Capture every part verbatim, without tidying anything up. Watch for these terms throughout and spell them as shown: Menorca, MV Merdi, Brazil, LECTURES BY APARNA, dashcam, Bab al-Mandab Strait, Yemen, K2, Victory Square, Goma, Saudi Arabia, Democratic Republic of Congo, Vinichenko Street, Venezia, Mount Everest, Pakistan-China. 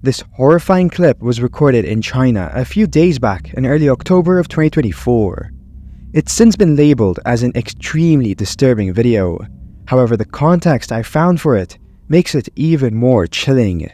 This horrifying clip was recorded in China a few days back in early October of twenty twenty-four. It's since been labeled as an extremely disturbing video. However, the context I found for it makes it even more chilling.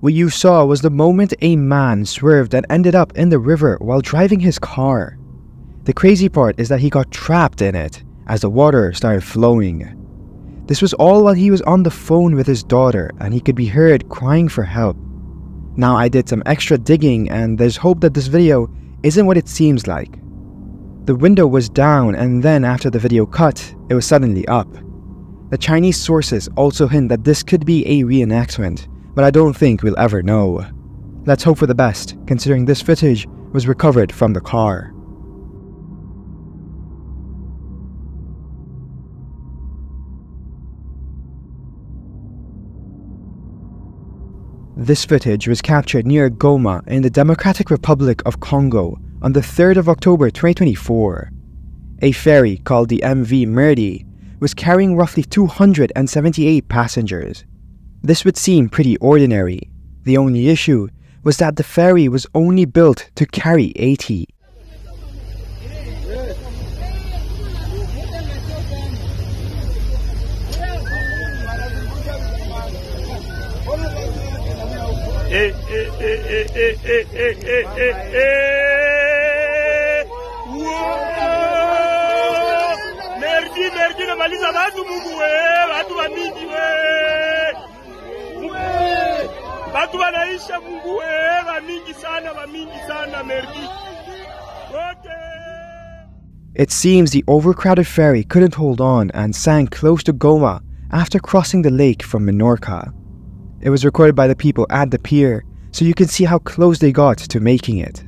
What you saw was the moment a man swerved and ended up in the river while driving his car. The crazy part is that he got trapped in it as the water started flowing. This was all while he was on the phone with his daughter, and he could be heard crying for help. Now, I did some extra digging, and there's hope that this video isn't what it seems like. The window was down, and then after the video cut, it was suddenly up. The Chinese sources also hint that this could be a reenactment, but I don't think we'll ever know. Let's hope for the best, considering this footage was recovered from the car. This footage was captured near Goma in the Democratic Republic of Congo on the third of October twenty twenty-four. A ferry called the M V Merdi was carrying roughly two hundred seventy-eight passengers. This would seem pretty ordinary. The only issue was that the ferry was only built to carry eighty. It seems the overcrowded ferry couldn't hold on and sank close to Goma after crossing the lake from Menorca. It was recorded by the people at the pier, so you can see how close they got to making it.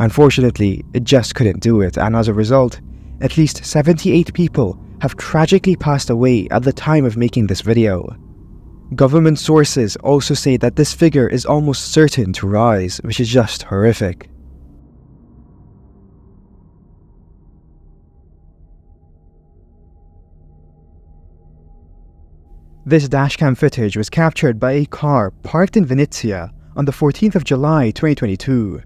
Unfortunately, it just couldn't do it, and as a result, at least seventy-eight people have tragically passed away at the time of making this video. Government sources also say that this figure is almost certain to rise, which is just horrific. This dashcam footage was captured by a car parked in Venezia on the fourteenth of July twenty twenty-two.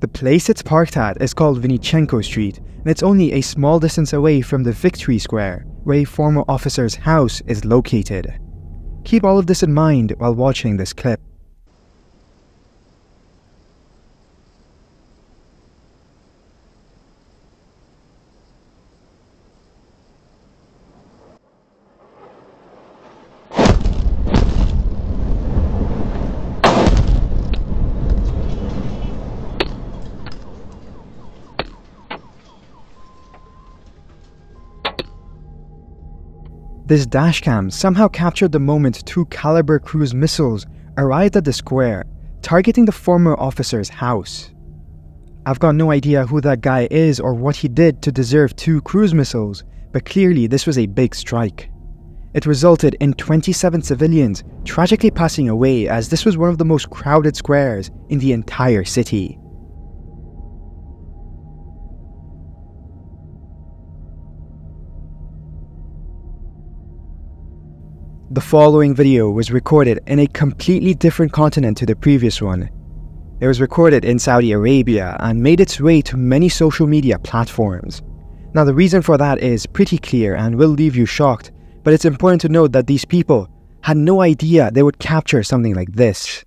The place it's parked at is called Vinichenko Street, and it's only a small distance away from the Victory Square, where a former officer's house is located. Keep all of this in mind while watching this clip. This dashcam somehow captured the moment two caliber cruise missiles arrived at the square, targeting the former officer's house. I've got no idea who that guy is or what he did to deserve two cruise missiles, but clearly this was a big strike. It resulted in twenty-seven civilians tragically passing away, as this was one of the most crowded squares in the entire city. The following video was recorded in a completely different continent to the previous one. It was recorded in Saudi Arabia and made its way to many social media platforms. Now, the reason for that is pretty clear and will leave you shocked, but it's important to note that these people had no idea they would capture something like this.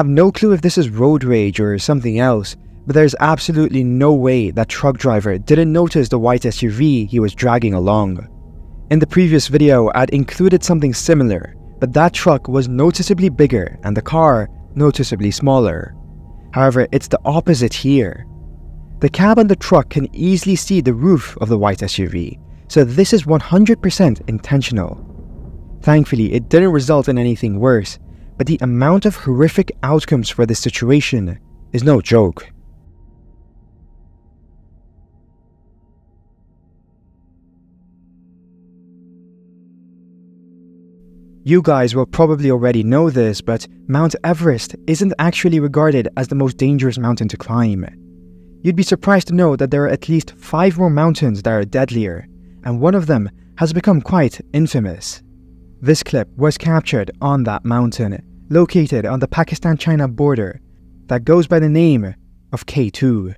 have no clue if this is road rage or something else, but there's absolutely no way that truck driver didn't notice the white S U V he was dragging along. In the previous video, I'd included something similar, but that truck was noticeably bigger and the car noticeably smaller. However, it's the opposite here. The cab and the truck can easily see the roof of the white S U V, so this is one hundred percent intentional. Thankfully, it didn't result in anything worse, but the amount of horrific outcomes for this situation is no joke. You guys will probably already know this, but Mount Everest isn't actually regarded as the most dangerous mountain to climb. You'd be surprised to know that there are at least five more mountains that are deadlier, and one of them has become quite infamous. This clip was captured on that mountain, located on the Pakistan-China border, that goes by the name of K two.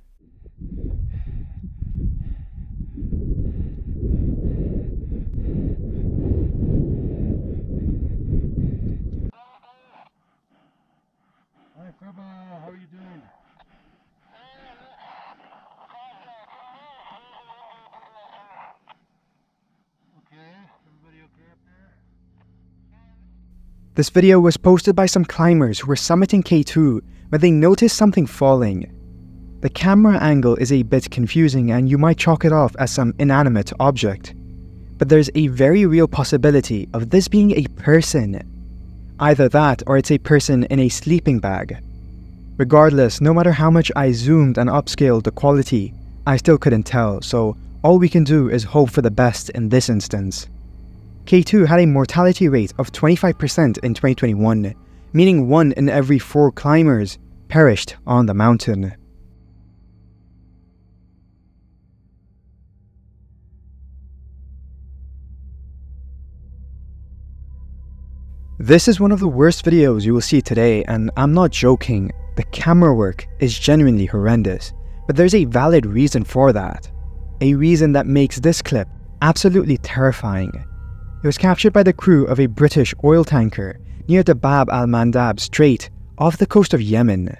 This video was posted by some climbers who were summiting K two when they noticed something falling. The camera angle is a bit confusing and you might chalk it off as some inanimate object, but there's a very real possibility of this being a person. Either that or it's a person in a sleeping bag. Regardless, no matter how much I zoomed and upscaled the quality, I still couldn't tell, so all we can do is hope for the best in this instance. K two had a mortality rate of twenty-five percent in twenty twenty-one, meaning one in every four climbers perished on the mountain. This is one of the worst videos you will see today, and I'm not joking, the camera work is genuinely horrendous, but there's a valid reason for that. A reason that makes this clip absolutely terrifying. It was captured by the crew of a British oil tanker near the Bab al-Mandab Strait off the coast of Yemen.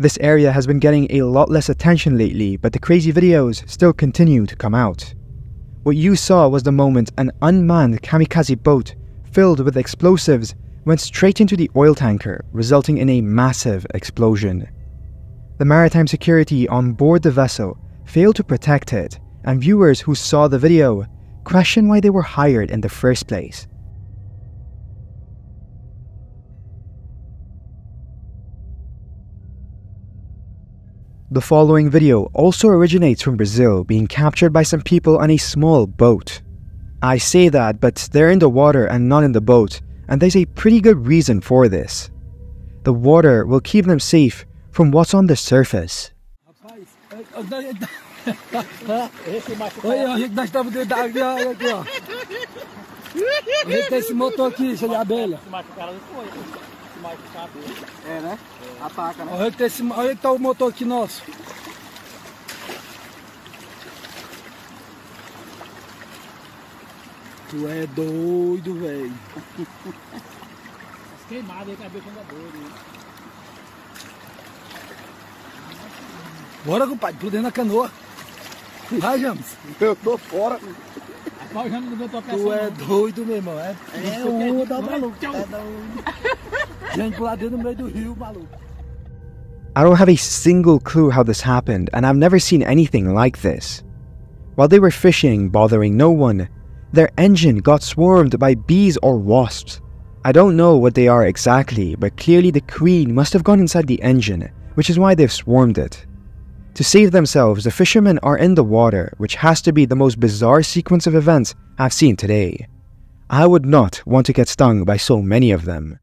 This area has been getting a lot less attention lately, but the crazy videos still continue to come out. What you saw was the moment an unmanned kamikaze boat filled with explosives went straight into the oil tanker, resulting in a massive explosion. The maritime security on board the vessel failed to protect it, and viewers who saw the video question why they were hired in the first place. The following video also originates from Brazil, being captured by some people on a small boat. I say that, but they're in the water and not in the boat, and there's a pretty good reason for this. The water will keep them safe from what's on the surface. É, né? A faca, né? Olha que, esse, olha que tá o motor aqui nosso. Tu é doido, velho. Queimado aí, cabelo quando é doido, né? Bora, compadre, tudo dentro da canoa. Vai, James. Eu tô fora. Tu é doido, meu irmão. É, é o da maluco. É da I don't have a single clue how this happened, and I've never seen anything like this. While they were fishing, bothering no one, their engine got swarmed by bees or wasps. I don't know what they are exactly, but clearly the queen must have gone inside the engine, which is why they've swarmed it. To save themselves, the fishermen are in the water, which has to be the most bizarre sequence of events I've seen today. I would not want to get stung by so many of them.